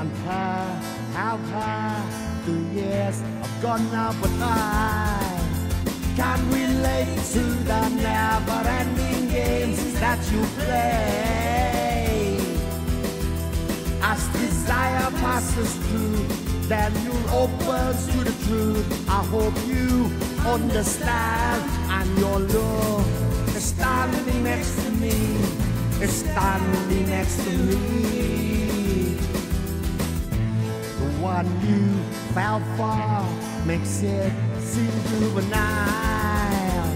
on high, how high? 2 years I've gone up and high. Can't relate to the never-ending games that you play. As desire passes through, then you'll open to the truth. I hope you understand, and your love is standing next to me. It's standing next to me. The one you fell for makes it seem juvenile,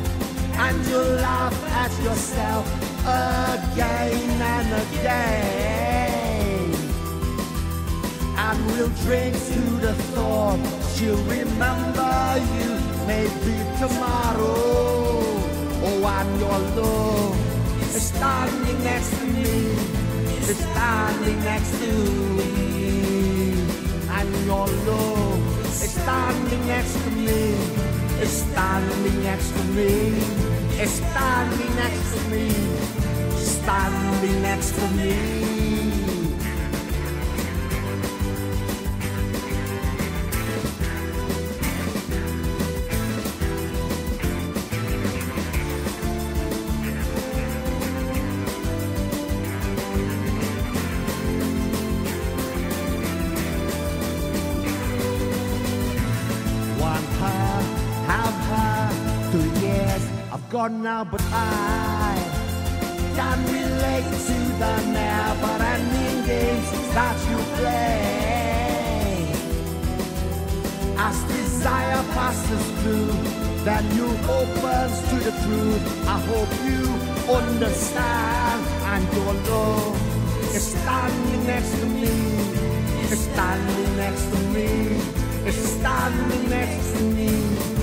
and you laugh at yourself again and again. And we'll drink to the thought she'll remember you, maybe tomorrow. Oh, and your love is standing next to me, is standing next to me. And your love is standing next to me, is standing next to me, is standing next to me, standing next to me. Gone now, but I can't relate to the never-ending games that you play. As desire passes through, then you open to the truth. I hope you understand, and your love is standing next to me, is standing next to me, is standing next to me.